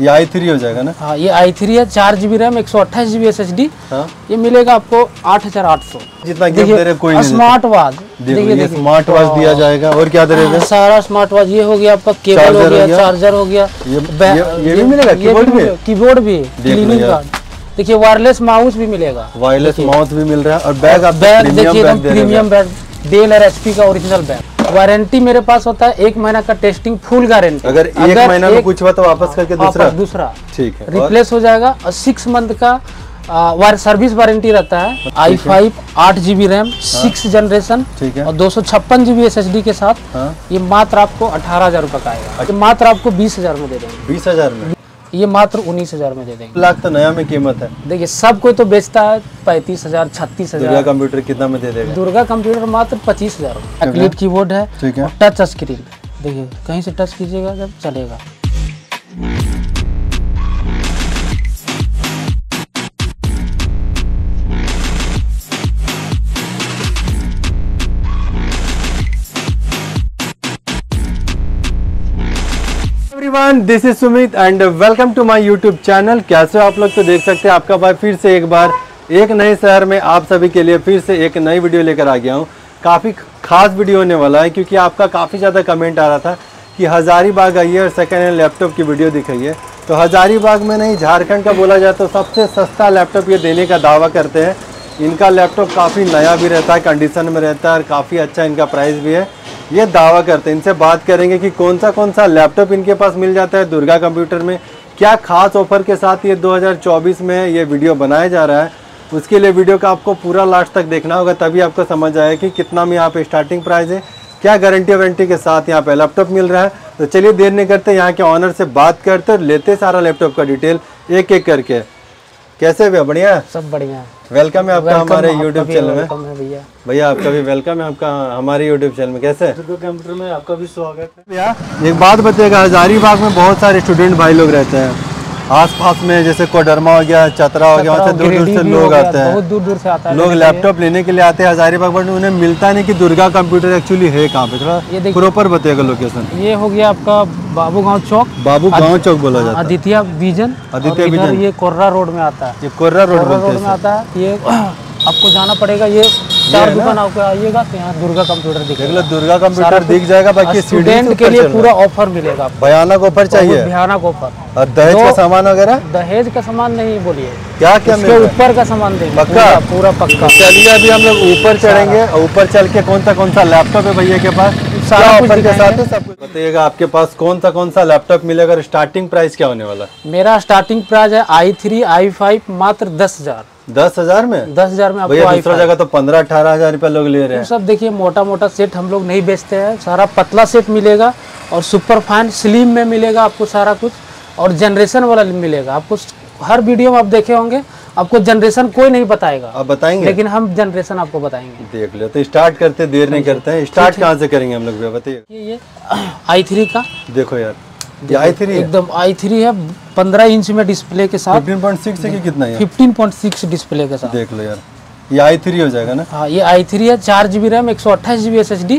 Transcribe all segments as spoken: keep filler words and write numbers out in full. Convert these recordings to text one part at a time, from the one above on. ये I three हो जाएगा ना। हाँ, ये आई थ्री है, चार जीबी रैम, एक सौ अट्ठाईस जीबी एस एस डी। ये मिलेगा आपको आठ हजार आठ सौ। जितना कोई स्मार्ट वॉच देखिए, स्मार्ट वॉच दिया जाएगा। और क्या दे रहे हैं? सारा स्मार्ट वॉच, ये हो गया आपका केबल हो गया, चार्जर हो गया, ये भी मिलेगा, कीबोर्ड भी, क्लीनिंग कार्ड देखिए, वायरलेस माउस भी मिलेगा, वायरलेस माउस भी मिल रहा है। और बैग आप बैग देखिए एकदम प्रीमियम बैग, डेल और एचपी का ओरिजिनल बैग। वारंटी मेरे पास होता है एक महीना का टेस्टिंग, फुल गारंटी। अगर एक महीना में कुछ हुआ तो वापस करके दूसरा दूसरा ठीक है रिप्लेस हो जाएगा। और सिक्स मंथ का वायर सर्विस वारंटी रहता है। आई फाइव आठ जीबी रैम, सिक्स जनरेशन और दो सौ छप्पन जीबी एस एस डी के साथ ये मात्र आपको अठारह हजार रूपये का आएगा। मात्र आपको बीस हजार में दे देंगे, बीस हजार में ये मात्र उन्नीस हजार में दे देंगे। लाख तो नया में कीमत है। देखिए सब कोई तो बेचता है पैंतीस हजार छत्तीस हजार। दुर्गा कंप्यूटर कितना में दे देगा? दुर्गा कंप्यूटर मात्र पच्चीस हजार। एक्रिलिक कीबोर्ड है, टच स्क्रीन देखिए, कहीं से टच कीजिएगा जब चलेगा। This is Sumit and welcome to my YouTube channel. कैसे आप लोग? तो देख सकते हैं आपका भाई फिर से एक बार एक नए शहर में आप सभी के लिए फिर से एक नई वीडियो लेकर आ गया हूँ। काफ़ी खास वीडियो होने वाला है क्योंकि आपका काफ़ी ज़्यादा कमेंट आ रहा था कि हज़ारीबाग आइए और सेकेंड हैंड लैपटॉप की वीडियो दिखाइए। तो हज़ारीबाग में नहीं, झारखंड का बोला जाए तो सबसे सस्ता लैपटॉप ये देने का दावा करते हैं। इनका लैपटॉप काफ़ी नया भी रहता है, कंडीशन में रहता है और काफ़ी अच्छा इनका प्राइस भी है, ये दावा करते हैं। इनसे बात करेंगे कि कौन सा कौन सा लैपटॉप इनके पास मिल जाता है दुर्गा कंप्यूटर में, क्या खास ऑफर के साथ ये दो हज़ार चौबीस में ये वीडियो बनाया जा रहा है। उसके लिए वीडियो का आपको पूरा लास्ट तक देखना होगा, तभी आपको समझ आएगा कि कितना में यहाँ पे स्टार्टिंग प्राइस है, क्या गारंटी वारंटी के साथ यहाँ पे लैपटॉप मिल रहा है। तो चलिए देर नहीं करते, यहाँ के ऑनर से बात करते और लेते सारा लैपटॉप का डिटेल एक एक करके। कैसे भैया? बढ़िया, सब बढ़िया। वेलकम है आपका हमारे यूट्यूब चैनल में। भैया भैया आपका भी वेलकम है आपका हमारे यूट्यूब चैनल में। कैसे? कंप्यूटर में आपका भी स्वागत है। भैया एक बात बताइएगा, हज़ारीबाग में बहुत सारे स्टूडेंट भाई लोग रहते हैं आसपास में, जैसे कोडरमा हो गया, चतरा हो गया, वहाँ से दूर दूर से लोग आते हैं, बहुत दूर दूर से आते हैं लोग लैपटॉप लेने के लिए आते हैं हज़ारीबाग, बट उन्हें मिलता नहीं कि दुर्गा कंप्यूटर एक्चुअली है कहाँ पे। थोड़ा प्रॉपर बताइएगा लोकेशन। ये हो गया आपका बाबूगांव चौक, बाबूगांव चौक बोला जाता है, आदित्य विजन, आदित्य विजन। ये कोर्रा रोड में आता है, ये कोर्रा रोड में आता है। ये आपको जाना पड़ेगा, ये चार दुकान आपको आइएगा तो यहाँ दुर्गा कंप्यूटर दिखेगा, दुर्गा कंप्यूटर दिख जाएगा। बाकी स्टूडेंट के लिए पूरा ऑफर मिलेगा, भयानक ऑफर चाहिए, भयानक ऑफर। और दहेज का सामान वगैरह? दहेज का सामान नहीं बोलिए, क्या क्या ऊपर का सामान देंगे, पक्का पूरा पक्का। चलिए अभी हम लोग ऊपर चढ़ेंगे, ऊपर चढ़ के कौन सा कौन सा लैपटॉप है भैया के पास, सारा ऑफर के साथ है, सब कुछ बताइएगा। आपके पास कौन सा कौन सा लैपटॉप मिलेगा, स्टार्टिंग प्राइस क्या होने वाला है? मेरा स्टार्टिंग प्राइस है आई थ्री आई फाइव मात्र दस हजार दस हजार में दस हजार में आपको। दूसरा जगह तो पंद्रह अठारह हजार रुपया लोग ले रहे हैं। सब देखिए मोटा मोटा सेट हम लोग नहीं बेचते हैं, सारा पतला सेट मिलेगा और सुपर फाइन स्लिम में मिलेगा आपको सारा कुछ। और जनरेशन वाला मिलेगा आपको, हर वीडियो में आप देखे होंगे, आपको जनरेशन कोई नहीं बताएगा, आप बताएंगे लेकिन हम जनरेशन आपको बताएंगे। देख लो, तो स्टार्ट करते, देर नहीं करते हैं। स्टार्ट कहाँ से करेंगे हम लोग बताइए? ये आई थ्री का देखो यार, आई थ्री एकदम आई थ्री है, पंद्रह इंच में डिस्प्ले के साथ, पंद्रह पॉइंट सिक्स है कि कितना है? पंद्रह पॉइंट सिक्स डिस्प्ले के साथ देख लो यार। ये आई थ्री हो जाएगा ना। हाँ, ये आई थ्री है, चार जीबी रैम, एक सौ अट्ठाईस जीबी एस एस डी।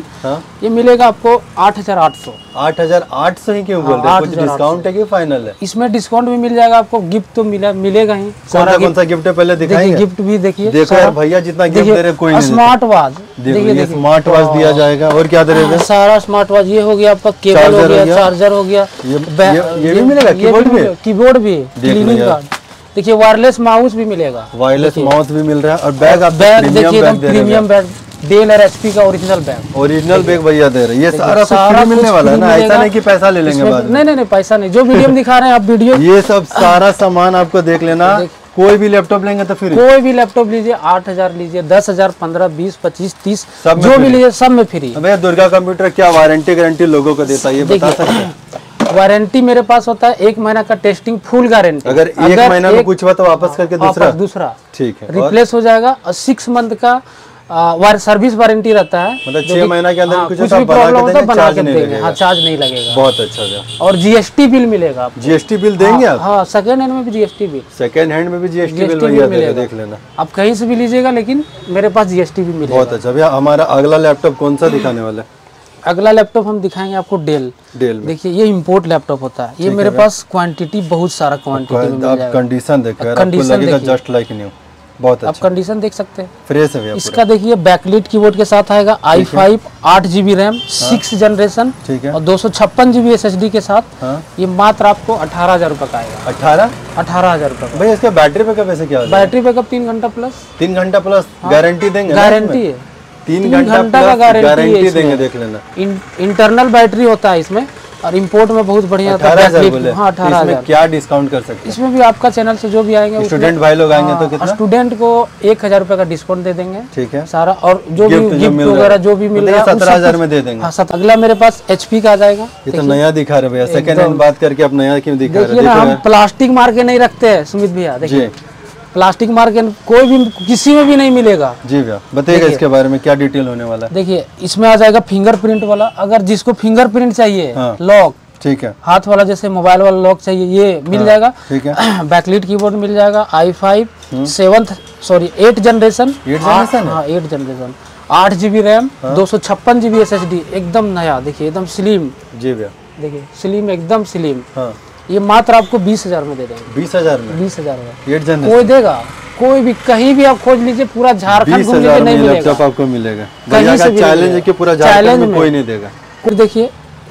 ये मिलेगा आपको आठ हजार आठ सौ। आठ हजार आठ सौ ही क्यों बोल रहे हैं? कुछ डिस्काउंट है कि फाइनल है? इसमें डिस्काउंट भी मिल जाएगा आपको, गिफ्ट तो मिला मिलेगा ही। कौन सा कौन सा गिफ्ट है पहले दिखाइए? गिफ्ट भी देखिए, देखो यार भैया जितना गिफ्ट दे रहे कोई नहीं। स्मार्ट वॉच देखिए, स्मार्ट वॉच दिया जाएगा। और क्या दे रहे? सारा स्मार्ट वॉच, ये हो गया आपका केबल हो गया, चार्जर हो गया, ये भी मिलेगा, कीबोर्ड भी, क्लीनिंग कार्ड देखिए, वायरलेस माउस भी मिलेगा, वायरलेस माउस भी मिल रहा है। और बैग आप बैग देखिए एकदम प्रीमियम बैग, डेल और एचपी का ओरिजिनल बैग, ओरिजिनल बैग भैया दे रहे हैं। ये सारा सारा मिलने वाला है ना, ऐसा नहीं कि पैसा ले लेंगे बाद में। नहीं नहीं नहीं, पैसा नहीं, जो मीडियम दिखा रहे हैं आप वीडियो, ये सब सारा सामान आपको देख लेना। कोई भी लैपटॉप लेंगे तो फिर कोई भी लैपटॉप लीजिए, आठ हजार लीजिए, दस हजार, पंद्रह, बीस, पच्चीस, तीस, जो भी लीजिए सब में फ्री। भैया दुर्गा कंप्यूटर क्या वारंटी गारंटी लोगों को देता है ये बता सकते हैं? वारंटी मेरे पास होता है एक महीना का टेस्टिंग, फुल गारंटी। अगर एक महीना में कुछ हुआ तो वापस करके दूसरा दूसरा ठीक है रिप्लेस हो जाएगा। और सिक्स मंथ का वायर सर्विस वारंटी रहता है, मतलब छह महीना के अंदर कुछ भी प्रॉब्लम होता है बना के देंगे, हाँ चार्ज नहीं लगेगा। बहुत अच्छा। और जीएसटी बिल मिलेगा, जीएसटी बिल देंगे आप? हाँ, सेकंड हैंड में भी जीएसटी बिल, सेकंड हैंड में भी जीएसटी बिल मिलेगा, देख लेना आप कहीं से भी लीजिएगा लेकिन मेरे पास जीएसटी बिल मिलेगा। बहुत अच्छा। भैया हमारा अगला लैपटॉप कौन सा दिखाने वाला है? अगला लैपटॉप हम दिखाएंगे आपको डेल। डेल देखिए ये इंपोर्ट लैपटॉप होता है, ये मेरे पास क्वांटिटी बहुत सारा क्वांटिटी, कंडीशन देखिए, कंडीशन जस्ट लाइक न्यू, बहुत आप कंडीशन देख सकते हैं, फ्रेश है। इसका देखिए बैकलिट कीबोर्ड के साथ आएगा, आई फाइव आठ जीबी रैम सिक्स जनरेशन और दो सौ छप्पन जीबी एस एस डी के साथ। ये मात्र आपको अठारह हजार रूपये का आएगा, अठारह अठारह हजार रूपये। भाई इसके बैटरी बैकअप ऐसे क्या है? बैटरी बैकअप तीन घंटा प्लस, तीन घंटा प्लस गारंटी देंगे, गारंटी है तीन घंटा का गारंटी देंगे, देख लेना। इंटरनल बैटरी होता है इसमें और इम्पोर्ट में बहुत बढ़िया था। हाँ, इसमें क्या डिस्काउंट कर सकते हैं? इसमें भी आपका चैनल से जो भी आएंगे स्टूडेंट भाई लोग आएंगे तो कितना? स्टूडेंट को एक हजार रूपए का डिस्काउंट दे देंगे, ठीक है सारा, और जो भी गिफ्ट वगैरह जो भी मिल रहा है सत्रह हजार में दे देंगे। अगला मेरे पास एच पी का आ जाएगा, ये तो नया दिखा रहे भैया, सेकंड हैंड बात करके आप नया क्यों दिखा रहे हैं? हम प्लास्टिक मार के नहीं रखते हैं सुमित भैया, देखिए प्लास्टिक मार्केट कोई भी किसी में भी नहीं मिलेगा। जी भैया बताइएगा इसके बारे में क्या डिटेल होने वाला है। देखिए इसमें आ जाएगा फिंगरप्रिंट वाला, अगर जिसको फिंगरप्रिंट चाहिए, हाँ, लॉक, ठीक है हाथ वाला जैसे मोबाइल वाला लॉक चाहिए ये मिल, हाँ, जाएगा, ठीक है। बैकलिट कीबोर्ड मिल जाएगा, I five seventh sorry eight generation eight generation आठ जीबी रैम दो सौ छप्पन जीबी एस एस डी, एकदम नया देखिये, एकदम स्लिम। जी भैया देखिये स्लिम, एकदम स्लिम। ये मात्र आपको बीस हजार में दे देंगे, बीस हजार में, बीस हजार में कोई देगा? कोई भी कहीं भी आप खोज लीजिए, पूरा झारखंड घूम लीजिए नहीं मिलेगा आपको, मिलेगा कहीं से। चैलेंज है कि पूरा झारखंड में कोई नहीं देगा। फिर देखिए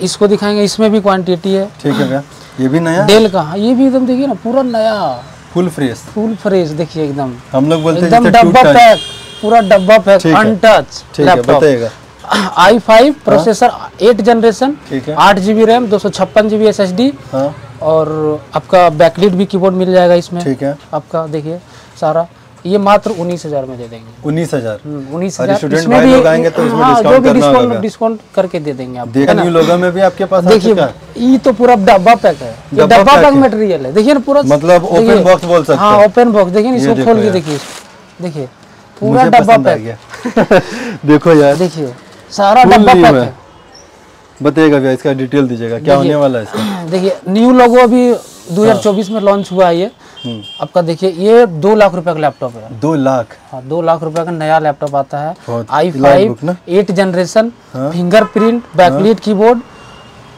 इसको दिखाएंगे, इसमें भी क्वांटिटी है, ठीक है भैया। ये भी नया डेल का, ये भी एकदम देखिए ना पूरा नया, फुल फ्रेश, फुल फ्रेश देखिए एकदम, हम लोग बोलते हैं डब्बा पैक, पूरा डब्बा pack untouch laptop. I five processor eight generation, आठ जीबी रैम दो सौ छप्पन जीबी एस एस डी और आपका बैकलिट भी कीबोर्ड मिल जाएगा इसमें, ठीक है आपका देखिए सारा। ये मात्र उन्नीस हजार में दे देंगे, उन्नीस हजार उन्नीस हजार स्टूडेंट भाई लोग आएंगे तो इसमें डिस्काउंट करना होगा, डिस्काउंट करके दे देंगे आप। देखा न्यू लोगो में भी आपके पास आ चुका है, ये तो पूरा डब्बा पैक है, ये डब्बा पैक मटेरियल है, देखिए ना पूरा, मतलब ओपन बॉक्स बोल सकते हैं। हां ओपन बॉक्स, देखिए इसको खोल के देखिए, देखिए पूरा डब्बा पैक, देखो यार देखिए सारा डब्बा पैक है। बताइएगा भैया इसका डिटेल दीजिएगा क्या होने वाला है इसका। देखिए न्यू लोगो अभी दो हज़ार चौबीस में लॉन्च हुआ है ये आपका, देखिए ये दो लाख रुपए का लैपटॉप है, दो लाख हाँ, दो लाख रुपए का नया लैपटॉप आता है। I five eight generation, fingerprint, backlit keyboard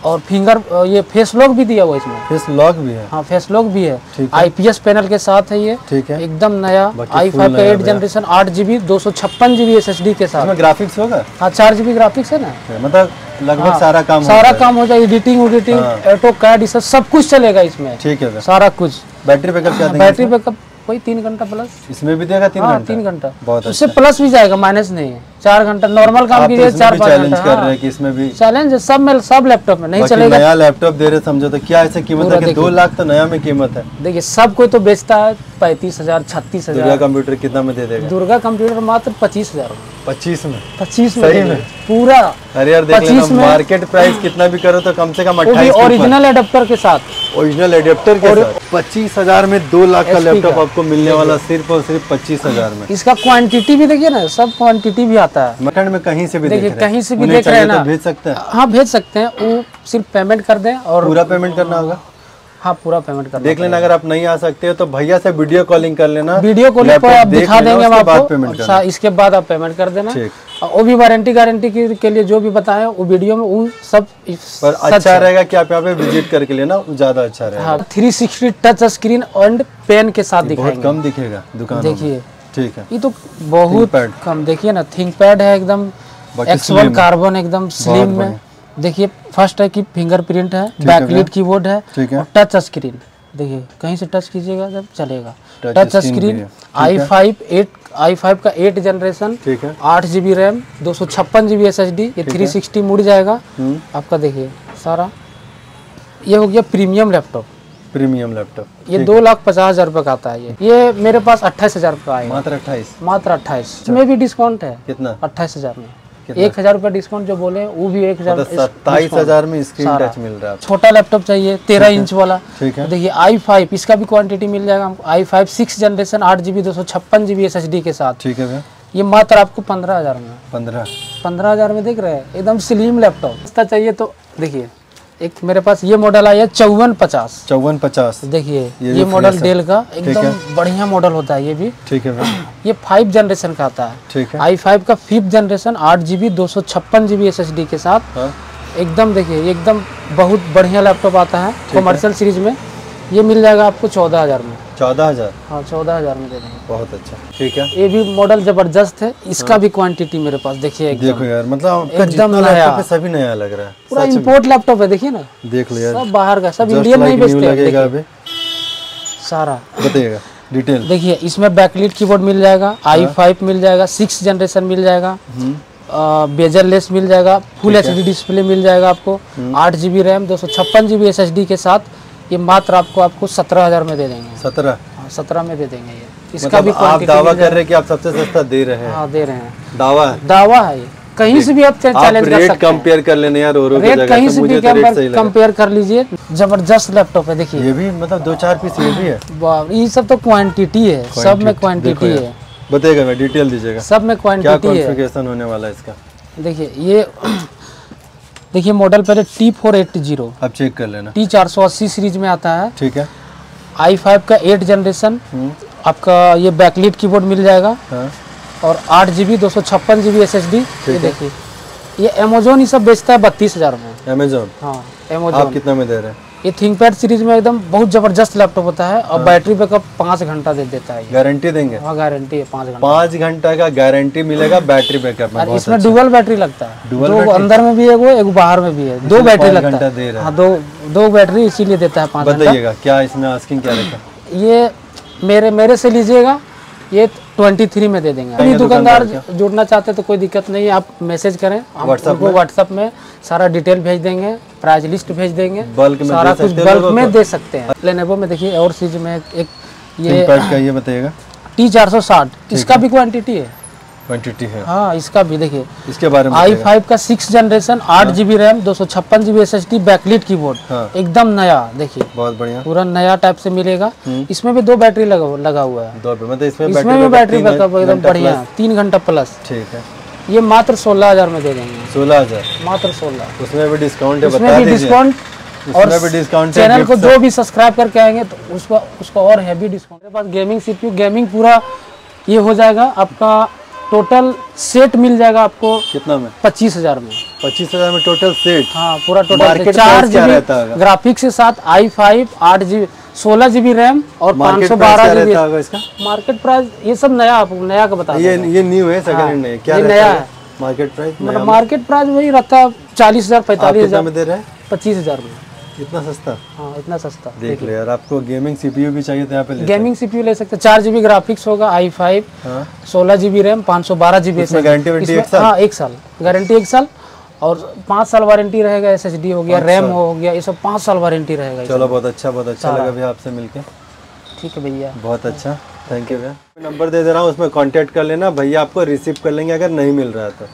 और फिंगर ये फेस लॉक भी दिया हुआ इसमें, फेस लॉक भी है, हाँ फेस लॉक भी है, आईपीएस पैनल के साथ है ये, ठीक है एकदम नया। आई फाइव का एट जनरेशन आठ जीबी दो सौ छप्पन जीबी एस एस डी के साथ। ग्राफिक्स होगा, हाँ चार जीबी ग्राफिक्स है ना, मतलब लगभग हाँ, सारा काम सारा काम हो जाए, एडिटिंग उडिटिंग ऑटो कैड सब कुछ चलेगा इसमें, ठीक है सारा कुछ। बैटरी बैकअप क्या देंगे? बैटरी बैकअप कोई तीन घंटा प्लस, इसमें भी देगा तीन घंटा, तीन घंटा बहुत उससे प्लस भी जाएगा, माइनस नहीं है, चार घंटा नॉर्मल काम के लिए चार पाँच घंटा कर रहे हैं कि इसमें भी चैलेंज है, सब में सब लैपटॉप में नहीं चलेगा। नया लैपटॉप दे रहे समझो तो क्या ऐसे कीमत है कि दो लाख तो नया में कीमत है। देखिए सब कोई तो बेचता है पैंतीस हजार छत्तीस हजार, दुर्गा कंप्यूटर कितना में दे देगा? दुर्गा कंप्यूटर मात्र पच्चीस हजार पच्चीस में पच्चीस में पूरा। अरे यार देखिए मार्केट प्राइस कितना भी करो तो कम से कम अट्ठाईस, ओरिजिनल एडेप्टर के साथ, ओरिजिनल एडेप्टर के साथ पच्चीस हजार में दो लाख का लैपटॉप आपको मिलने वाला सिर्फ और सिर्फ पच्चीस हजार में। इसका क्वांटिटी भी देखिए ना, सब क्वांटिटी भी आता है, मटन में कहीं से भी देखिए, कहीं से भी देख रहे हैं ना, भेज सकते हैं, हाँ भेज सकते हैं, वो सिर्फ पेमेंट कर दें। और पूरा पेमेंट करना होगा? हाँ पूरा पेमेंट कर देख लेना, अगर आप नहीं आ सकते हो तो भैया से वीडियो कॉलिंग कर लेना, वीडियो कॉलिंग पर आप दिखा देंगे, हम आपको इसके बाद आप पेमेंट कर देना। वो भी वारंटी गारंटी के लिए जो भी बताएं वो वीडियो में वो सब पर अच्छा रहेगा कि आप यहाँ पे विजिट करके लेना, ज्यादा अच्छा रहेगा। हाँ, थ्री सिक्सटी टच स्क्रीन और पेन के साथ दिखाएंगे, बहुत कम दिखेगा दुकान देखिए, ठीक है ये तो बहुत कम देखिए ना, थिंक पैड है एकदम एक्स वन कार्बन एकदम स्लिम में। देखिए फर्स्ट है कि फिंगरप्रिंट है, बैकलिट कीबोर्ड है, टच स्क्रीन देखिए, कहीं से टच कीजिएगा जब चलेगा, touch screen. I five eight I five का एट जनरेशन, आठ जीबी रैम दो सौ छप्पन जीबी एस एस डी, ये थ्री सिक्सटी मुड़ जाएगा आपका देखिए सारा। ये हो गया प्रीमियम लैपटॉप, प्रीमियम लैपटॉप ये दो लाख पचास हजार रूपये का आता है, ये ये मेरे पास अट्ठाईस हजार रूपये आएगा मात्र, अट्ठाईस मात्र अट्ठाईस में भी डिस्काउंट है। कितना? अट्ठाईस हजार में एक हजार रूपए डिस्काउंट जो बोले वो भी एक हजार, सत्ताईस हजार में स्क्रीन टच मिल रहा है। छोटा लैपटॉप चाहिए तेरह इंच वाला देखिए आई फाइव, इसका भी क्वांटिटी मिल जाएगा हमको, आई फाइव सिक्स जनरेशन आठ जीबी दो सौ छप्पन जीबी एस एस डी के साथ, ठीक है। ये मात्र आपको पंद्रह हजार में, पंद्रह पंद्रह हजार में देख रहे हैं, एकदम स्लिम लैपटॉप। सस्ता चाहिए तो देखिए एक मेरे पास ये मॉडल आया चौवन पचास। चौवन पचास देखिए ये, ये मॉडल डेल का एकदम बढ़िया मॉडल होता है ये भी। ठीक है ये फाइव जनरेशन का आता है। ठीक है आई फाइव का फिफ्थ जनरेशन आठ जीबी दो सौ छप्पन जीबी एस एस डी के साथ एकदम देखिए एकदम बहुत बढ़िया लैपटॉप आता है कॉमर्शियल सीरीज में। ये मिल जाएगा आपको चौदह हजार में। चौदह हजार हाँ चौदह हजार में दे रहे हैं। बहुत अच्छा ठीक है ये भी मॉडल जबरदस्त है। इसका हाँ। भी क्वांटिटी मेरे पास देखिए एकदम देखो यार मतलब एकदम नया सभी नया लग रहा है। पूरा इंपोर्ट लैपटॉप है देखिए ना देख लो यार सब बाहर का सब इंडियन नहीं बेचते सारा। बताइएगा डिटेल देखिए इसमें बैकलिट कीबोर्ड मिल जाएगा आई फाइव मिल जाएगा सिक्स जनरेशन मिल जाएगा बेजर लेस मिल जाएगा फुल एच डी डिस्प्ले मिल जाएगा आपको आठ जीबी रैम दो सौ छप्पन जीबी एस एस डी के साथ। ये मात्र आपको आपको सत्रह हजार में दे देंगे। सत्रह सत्रह में दे देंगे ये। इसका मतलब भी आप दावा कर रहे हैं कि आप सबसे सस्ता दे रहे हैं। हाँ दे रहे हैं दावा है दावा है ये। कहीं से भी आप चैलेंज कर सकते कंपेयर कर लेने यार रेट कहीं से भी कंपेयर कर लीजिए। जबरदस्त लैपटॉप है देखिए ये भी मतलब दो चार पीस ये भी है। ये सब तो क्वान्टिटी है सब में क्वान्टिटी है। बताइएगा मैं डिटेल दीजिएगा सब में क्वान्टिटी है होने वाला है इसका। देखिए ये देखिए मॉडल पहले टी फोर एटी आप चेक कर लेना टी चार सौ अस्सी सीरीज में आता है। ठीक है आई फाइव का एट जनरेशन आपका ये बैकलिट कीबोर्ड मिल जाएगा हाँ। और आठ जीबी दो सौ छप्पन जीबी एस एस डी देखिए ये अमेजोन ये सब बेचता है बत्तीस हजार में। अमेजोन हाँ अमेजोन आप कितना में दे रहे हैं? ये थिंकपैड सीरीज में एकदम बहुत जबरदस्त लैपटॉप होता है और हाँ। बैटरी बैकअप पाँच घंटा दे देता है। गारंटी देंगे हाँ गारंटी है पाँच घंटा पाँच घंटा का गारंटी मिलेगा बैटरी बैकअप में। इसमें डुअल बैटरी लगता है दो अंदर में भी है वो एक बाहर में भी है दो बैटरी लगता है हाँ दो दो बैटरी इसीलिए देता है पाँच घंटा। बताइएगा क्या इसमें आस्किंग क्या रहेगा? ये मेरे मेरे से लीजिएगा ये ट्वेंटी थ्री में दे देंगे। दुकानदार जुड़ना चाहते तो कोई दिक्कत नहीं है आप मैसेज करें हम आपको व्हाट्सएप में सारा डिटेल भेज देंगे प्राइस लिस्ट भेज देंगे बल्क में सारा कुछ बल्क में दे सकते हैं। लेनेवो में देखिए और चीज में एक ये का ये बताइएगा टी चार सौ साठ इसका भी क्वांटिटी है क्वांटिटी है हाँ इसका भी देखिए इसके बारे में आई फाइव का सिक्स जनरेशन आठ जीबी रैम दो सौ छप्पन GB S S D backlit keyboard एकदम नया देखिए बहुत बढ़िया पूरा नया टाइप से मिलेगा। इसमें भी दो बैटरी लगा लगा हुआ है दो मतलब इसमें इसमें भी बैटरी बैकअप एकदम बढ़िया तीन घंटा प्लस। ठीक है ये मात्र सोलह हजार में दे देंगे। सोलह हजार मात्र सोलह उसमें भी डिस्काउंट है बता दीजिए डिस्काउंट और भी डिस्काउंट चैनल को जो भी सब्सक्राइब करके आएंगे तो उसका उसका और हैवी डिस्काउंट। मेरे पास गेमिंग सीपीयू गेमिंग पूरा ये हो जाएगा आपका टोटल सेट मिल जाएगा आपको कितना में? पच्चीस हजार में। पच्चीस हजार में टोटल सेट हाँ पूरा टोटल चार जीबी ग्राफिक्स के साथ आई फाइव आठ जीबी सोलह जीबी रैम और पाँच सौ बारह जीबी मार्केट प्राइस ये सब नया आप नया का बता ये ये न्यू है सेकंड हैंड है क्या नया है मार्केट प्राइस मतलब मार्केट प्राइस वही रहता है चालीस हजार पैंतालीस हजार में दे रहे हैं पच्चीस हजार में। इतना सस्ता हाँ इतना सस्ता देख ले यार। आपको गेमिंग सीपीयू भी चाहिए तो यहाँ पे गेमिंग सीपीयू ले सकते हैं चार जीबी ग्राफिक्स होगा आई फाइव सोलह जीबी रैम पाँच सौ बारह जीबी गारंटी हाँ एक साल गारंटी एक साल और पाँच साल वारंटी रहेगा एस एस डी हो गया रैम हो गया ये सब पाँच साल वारंटी रहेगा। चलो बहुत अच्छा बहुत अच्छा लगा भैया आपसे मिलके। ठीक है भैया बहुत अच्छा थैंक यू भैया। नंबर दे दे रहा हूँ उसमें कांटेक्ट कर लेना भैया आपको रिसीव कर लेंगे अगर नहीं मिल रहा तो।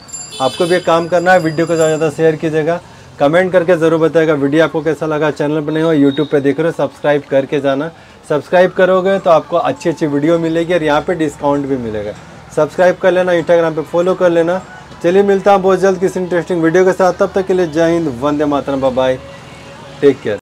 आपको भी एक काम करना है वीडियो को ज़्यादा ज़्यादा शेयर कीजिएगा कमेंट करके ज़रूर बताएगा वीडियो आपको कैसा लगा। चैनल पर नहीं हो यूट्यूब पर देख रहे हो सब्सक्राइब करके जाना सब्सक्राइब करोगे तो आपको अच्छी अच्छी वीडियो मिलेगी और यहाँ पर डिस्काउंट भी मिलेगा। सब्सक्राइब कर लेना इंस्टाग्राम पर फॉलो कर लेना। चलिए मिलता हूँ बहुत जल्द किसी इंटरेस्टिंग वीडियो के साथ तब तक के लिए जय Hind Vande Mataram bye bye take care.